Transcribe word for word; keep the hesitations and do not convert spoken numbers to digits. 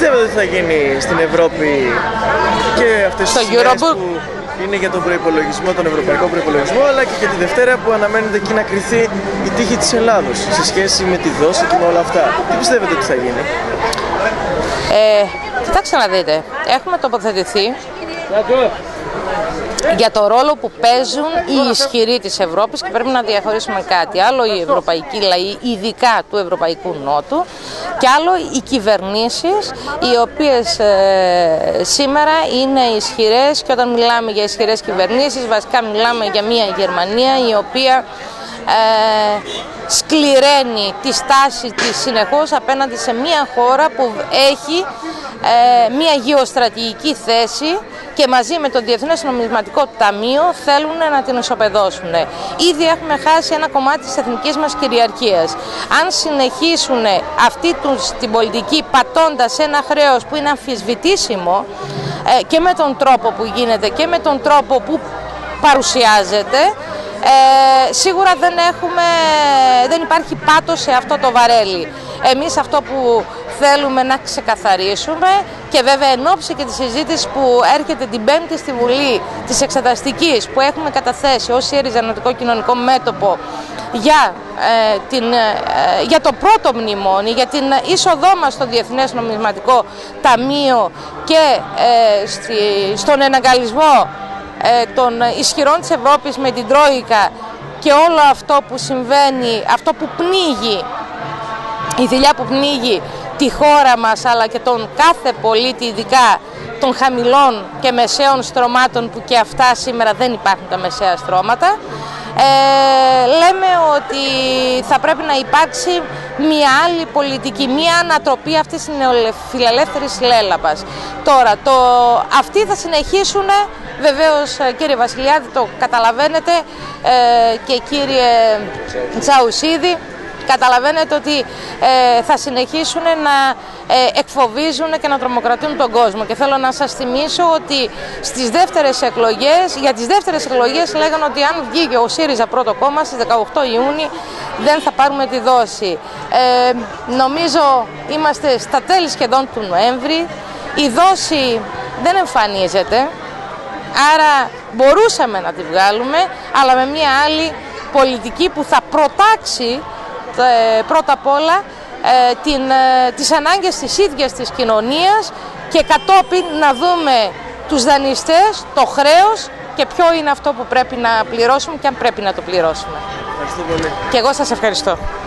πιστεύετε ότι θα γίνει στην Ευρώπη και αυτές τις ημέρες που είναι για τον προϋπολογισμό, τον ευρωπαϊκό προϋπολογισμό, αλλά και για τη Δευτέρα που αναμένεται εκεί να κριθεί η τύχη της Ελλάδος σε σχέση με τη δόση και με όλα αυτά? Τι πιστεύετε ότι θα γίνει? Ε, κοιτάξτε να δείτε, έχουμε τοποθετηθεί για το ρόλο που παίζουν οι ισχυροί της Ευρώπης και πρέπει να διαχωρίσουμε κάτι. Άλλο οι ευρωπαϊκοί λαοί, ειδικά του Ευρωπαϊκού Νότου, και άλλο οι κυβερνήσεις, οι οποίες ε, σήμερα είναι ισχυρές, και όταν μιλάμε για ισχυρές κυβερνήσεις βασικά μιλάμε για μια Γερμανία η οποία ε, σκληραίνει τη στάση της συνεχώς απέναντι σε μια χώρα που έχει ε, μια γεωστρατηγική θέση και μαζί με το Διεθνές Νομισματικό Ταμείο θέλουν να την ισοπεδώσουν. Ήδη έχουμε χάσει ένα κομμάτι της εθνικής μας κυριαρχίας. Αν συνεχίσουν αυτή την πολιτική πατώντας ένα χρέος που είναι αμφισβητήσιμο και με τον τρόπο που γίνεται και με τον τρόπο που παρουσιάζεται, Ε, σίγουρα δεν, έχουμε, δεν υπάρχει πάτος σε αυτό το βαρέλι. Εμείς αυτό που θέλουμε να ξεκαθαρίσουμε, και βέβαια εν ώψη και τη συζήτηση που έρχεται την Πέμπτη στη Βουλή της Εξεταστικής που έχουμε καταθέσει ως ΣΥΡΙΖΑ Νοτικό Κοινωνικό Μέτωπο για, ε, την, ε, για το πρώτο μνημόνι, για την είσοδό μας στο Διεθνές Νομισματικό Ταμείο και ε, στη, στον εναγκαλισμό των ισχυρών της Ευρώπης με την Τρόικα και όλο αυτό που συμβαίνει, αυτό που πνίγει, η δουλειά που πνίγει τη χώρα μας αλλά και τον κάθε πολίτη, ειδικά των χαμηλών και μεσαίων στρωμάτων, που και αυτά σήμερα δεν υπάρχουν τα μεσαία στρώματα, ε, λέμε ότι θα πρέπει να υπάρξει μια άλλη πολιτική, μια ανατροπή αυτής της νεοφιλελεύθερης λέλαπας. Τώρα, το, αυτοί θα συνεχίσουν. Βεβαίως, κύριε Βασιλιάδη, το καταλαβαίνετε, ε, και κύριε Τσαουσίδη, καταλαβαίνετε ότι ε, θα συνεχίσουν να ε, εκφοβίζουν και να τρομοκρατούν τον κόσμο. Και θέλω να σας θυμίσω ότι στις δεύτερες εκλογές, για τις δεύτερες εκλογές λέγανε ότι αν βγήκε ο ΣΥΡΙΖΑ πρώτο κόμμα στις δεκαοκτώ Ιούνιου δεν θα πάρουμε τη δόση. Ε, νομίζω είμαστε στα τέλη σχεδόν του Νοέμβρη, η δόση δεν εμφανίζεται. Άρα μπορούσαμε να τη βγάλουμε, αλλά με μια άλλη πολιτική που θα προτάξει πρώτα απ' όλα την, τις ανάγκες της ίδιας της κοινωνίας, και κατόπιν να δούμε τους δανειστές, το χρέος και ποιο είναι αυτό που πρέπει να πληρώσουμε και αν πρέπει να το πληρώσουμε. Ευχαριστώ πολύ. Και εγώ σας ευχαριστώ.